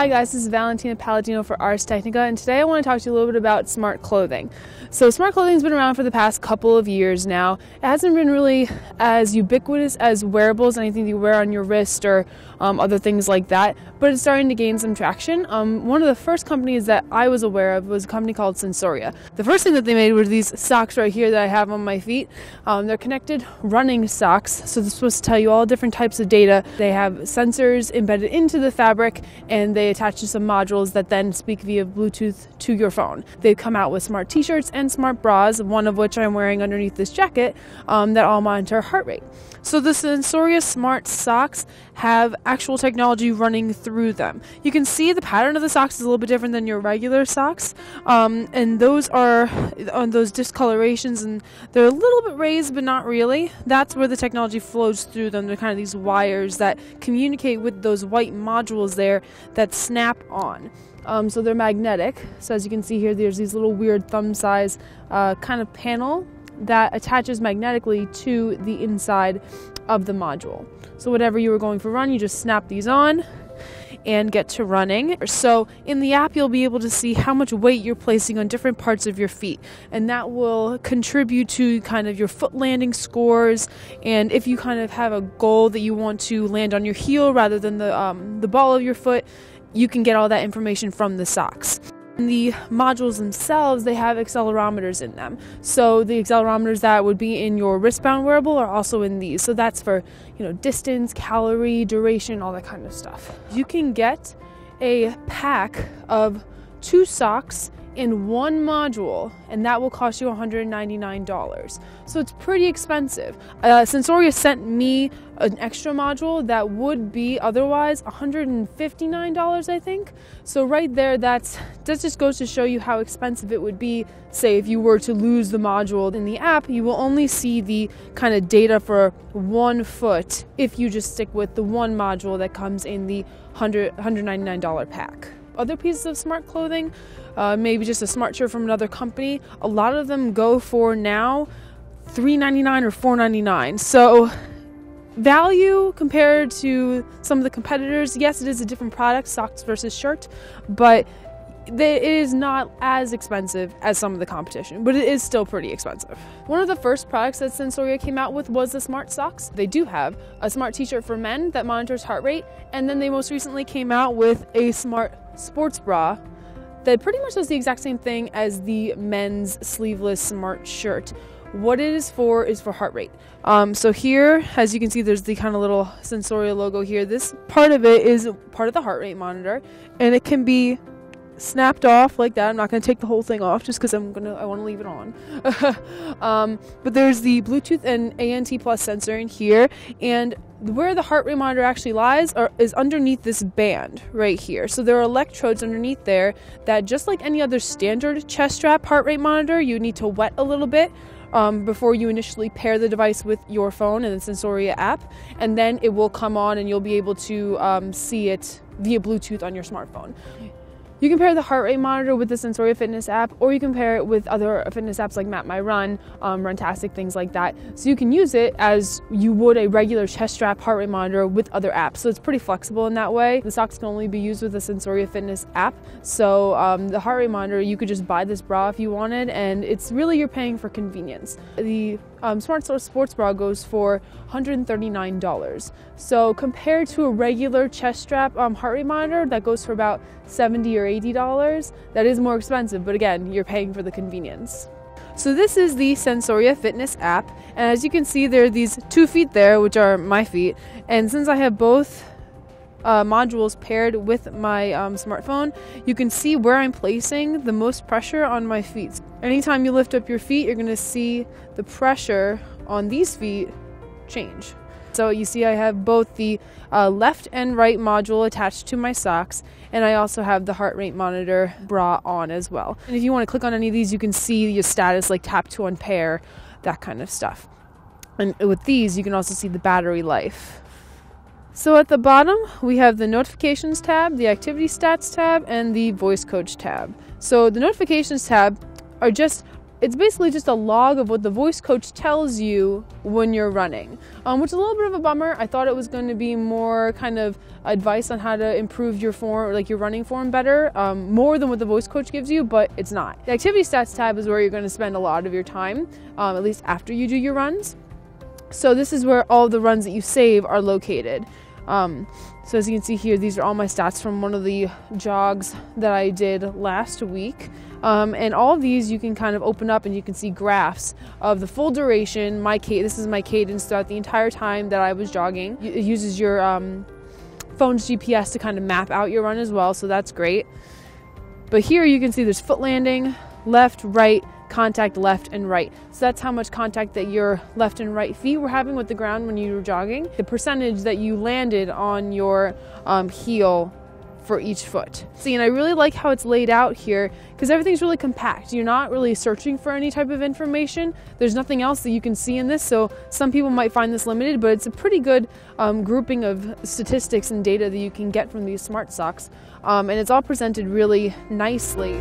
Hi guys, this is Valentina Palladino for Ars Technica, and today I want to talk to you a little bit about smart clothing. So smart clothing has been around for the past couple of years now. It hasn't been really as ubiquitous as wearables, anything you wear on your wrist or other things like that, but it's starting to gain some traction. One of the first companies that I was aware of was a company called Sensoria. The first thing that they made were these socks right here that I have on my feet. They're connected running socks, so they're supposed to tell you all different types of data. They have sensors embedded into the fabric, and they attach to some modules that then speak via Bluetooth to your phone. They've come out with smart t-shirts and smart bras, one of which I'm wearing underneath this jacket, that all monitor heart rate. So the Sensoria smart socks have actual technology running through them. You can see the pattern of the socks is a little bit different than your regular socks, and those are on those discolorations, and they're a little bit raised but not really. That's where the technology flows through them. They're kind of these wires that communicate with those white modules there that snap on. So they're magnetic. So as you can see here, there's these little weird thumb size kind of panel that attaches magnetically to the inside of the module. So whatever you were going for run, you just snap these on and get to running. So in the app, you'll be able to see how much weight you're placing on different parts of your feet, and that will contribute to kind of your foot landing scores. And if you kind of have a goal that you want to land on your heel rather than the ball of your foot, you can get all that information from the socks. The modules themselves, they have accelerometers in them. So the accelerometers that would be in your wristband wearable are also in these. So that's for, you know, distance, calorie, duration, all that kind of stuff. You can get a pack of 2 socks in 1 module, and that will cost you $199. So it's pretty expensive. Sensoria sent me an extra module that would be otherwise $159, I think. So right there, that just goes to show you how expensive it would be. Say if you were to lose the module in the app, you will only see the kind of data for one foot if you just stick with the one module that comes in the $199 pack. Other pieces of smart clothing, maybe just a smart shirt from another company, a lot of them go for now $3.99 or $4.99. So value compared to some of the competitors. Yes, it is a different product, socks versus shirt, but it is not as expensive as some of the competition, but it is still pretty expensive. One of the first products that Sensoria came out with was the smart socks. They do have a smart t-shirt for men that monitors heart rate, and then they most recently came out with a smart sports bra that pretty much does the exact same thing as the men's sleeveless smart shirt. What it is for heart rate. So here, as you can see, there's the kind of little Sensoria logo here. This part of it is part of the heart rate monitor, and it can be snapped off like that. I'm not going to take the whole thing off just because I want to leave it on. But there's the Bluetooth and ANT Plus sensor in here, and where the heart rate monitor actually lies is underneath this band right here. So there are electrodes underneath there that, just like any other standard chest strap heart rate monitor, you need to wet a little bit before you initially pair the device with your phone and the Sensoria app, and then it will come on and you'll be able to see it via Bluetooth on your smartphone. You can pair the heart rate monitor with the Sensoria Fitness app, or you can pair it with other fitness apps like Map My Run, Runtastic, things like that. So you can use it as you would a regular chest strap heart rate monitor with other apps. So it's pretty flexible in that way. The socks can only be used with the Sensoria Fitness app. So the heart rate monitor, you could just buy this bra if you wanted, and it's really, you're paying for convenience. The smart sports bra goes for $139. So compared to a regular chest strap heart rate monitor that goes for about $70 or $80, that is more expensive, but again, you're paying for the convenience. So this is the Sensoria Fitness app, and as you can see, there are these 2 feet there, which are my feet, and since I have both modules paired with my smartphone, you can see where I'm placing the most pressure on my feet. Anytime you lift up your feet, you're going to see the pressure on these feet change. So you see I have both the left and right module attached to my socks, and I also have the heart rate monitor bra on as well. And if you want to click on any of these, you can see your status, like tap to unpair, that kind of stuff. And with these, you can also see the battery life. So at the bottom, we have the notifications tab, the activity stats tab, and the voice coach tab. So the notifications tab are just It's basically just a log of what the voice coach tells you when you're running, which is a little bit of a bummer. I thought it was going to be more kind of advice on how to improve your form, like your running form better, more than what the voice coach gives you, but it's not. The activity stats tab is where you're going to spend a lot of your time, at least after you do your runs. So this is where all the runs that you save are located. So as you can see here, these are all my stats from one of the jogs that I did last week. And all of these you can kind of open up and you can see graphs of the full duration. This is my cadence throughout the entire time that I was jogging. It uses your phone's GPS to kind of map out your run as well, so that's great. But here you can see there's foot landing, left, right, contact left and right. So that's how much contact that your left and right feet were having with the ground when you were jogging. The percentage that you landed on your heel for each foot. See, and I really like how it's laid out here because everything's really compact. You're not really searching for any type of information. There's nothing else that you can see in this, so some people might find this limited, but it's a pretty good grouping of statistics and data that you can get from these smart socks. And it's all presented really nicely.